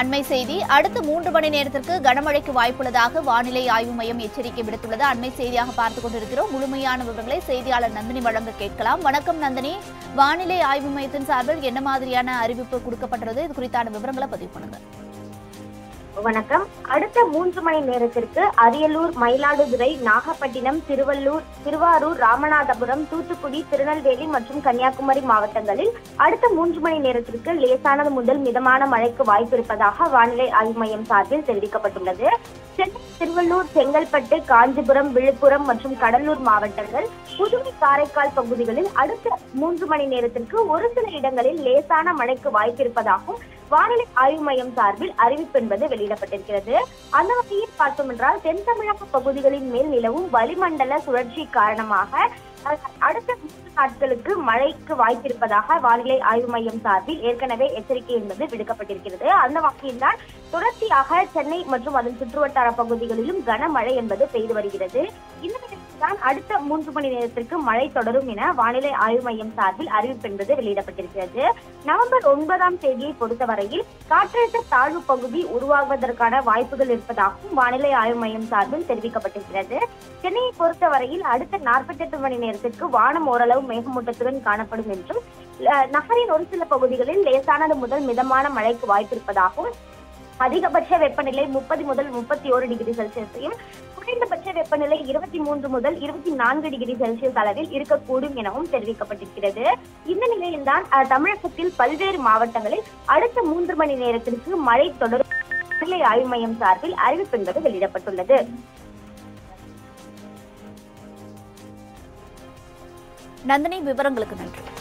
அண்மை செய்தி அடுத்த 3 மணி நேரத்திற்கு கனமழைக்கு வாய்ப்புள்ளதாக வானிலை ஆய்வு மையம் எச்சரிக்கை விடுத்துள்ளது. அண்மை செய்தியாக பார்த்துக் கொண்டிருக்கிறோம். முழுமையான விவரங்களை செய்தியாளர் நந்தினி வழங்க கேட்கலாம். வணக்கம் நந்தினி, வானிலை ஆய்வு மையத்தின் சார்பில் என்ன மாதிரியான அறிவிப்பு கொடுக்கப்பட்டுள்ளது, இது குறித்தான விவரங்களை பதிவு பண்ணுங்க. வணக்கம். அடுத்த 3 மணி நேரத்திற்கு அரியலூர், மயிலாடுதுறை, நாகப்பட்டினம், திருவள்ளூர், திருவாரூர், ராமநாதபுரம், தூத்துக்குடி, திருநெல்வேலி மற்றும் கன்னியாகுமரி மாவட்டங்களில் அடுத்த 3 மணி நேரத்திற்கு லேசானது முதல் மிதமான மழைக்கு வாய்ப்பு இருப்பதாக வானிலை ஆய்வு மையம் சார்பில் தெரிவிக்கப்பட்டுள்ளது. சென்னை, திருவள்ளூர், செங்கல்பட்டு, காஞ்சிபுரம், விழுப்புரம் மற்றும் கடலூர் மாவட்டங்கள், புதுவை, காரைக்கால் பகுதிகளில் அடுத்த 3 மணி நேரத்திற்கு ஒரு சில இடங்களில் லேசான மழைக்கு வாய்ப்பு இருப்பதாகவும் வானிலை ஆய்வு மையம் சார்பில் அறிவிப்பு என்பது வெளியிடப்பட்டிருக்கிறது. அந்த வகையில் பார்த்தோம் என்றால் தென் தமிழக பகுதிகளின் மேல் நிலவும் வளிமண்டல சுழற்சி காரணமாக அடுத்த 3 நாட்களுக்கு மழைக்கு வாய்ப்பிருப்பதாக வானிலை ஆய்வு மையம் சார்பில் ஏற்கனவே எச்சரிக்கை என்பது விடுக்கப்பட்டிருக்கிறது. அந்த வகையில்தான் தொடர்ச்சியாக சென்னை மற்றும் அதன் சுற்றுவட்டார பகுதிகளிலும் கனமழை என்பது பெய்து வருகிறது. இந்த நிலையில்தான் அடுத்த 3 மணி நேரத்திற்கு மழை தொடரும் என வானிலை ஆய்வு மையம் சார்பில் அறிவிப்பு என்பது வெளியிடப்பட்டிருக்கிறது. நவம்பர் 9ஆம் தேதியை பொறுத்தவரையில் காற்றழுத்த தாழ்வு பகுதி உருவாகுவதற்கான வாய்ப்புகள் இருப்பதாகவும் வானிலை ஆய்வு மையம் சார்பில் தெரிவிக்கப்பட்டிருக்கிறது. சென்னையை பொறுத்தவரையில் அடுத்த 48 மணி நேரத்திற்கு வானம் ஓரளவு மேகமூட்டத்துடன் காணப்படும் என்றும் நகரின் ஒரு சில பகுதிகளில் லேசானது முதல் மிதமான மழைக்கு வாய்ப்பிருப்பதாகவும் அதிகபட்ச வெப்பநிலை 30 முதல் 31 டிகிரி செல்சியஸையும் குறைந்தபட்ச வெப்பநிலை 23 முதல் 24 டிகிரி செல்சியஸ் அளவில் இருக்கக்கூடும் எனவும் தெரிவிக்கப்பட்டிருக்கிறது. இந்த நிலையில்தான் தமிழகத்தில் பல்வேறு மாவட்டங்களில் அடுத்த 3 மணி நேரத்திற்கு மழை தொடரும் வானிலை ஆய்வு மையம் சார்பில் அறிவிப்பு என்பது வெளியிடப்பட்டுள்ளது. நந்தினி, விவரங்களுக்கு நன்றி.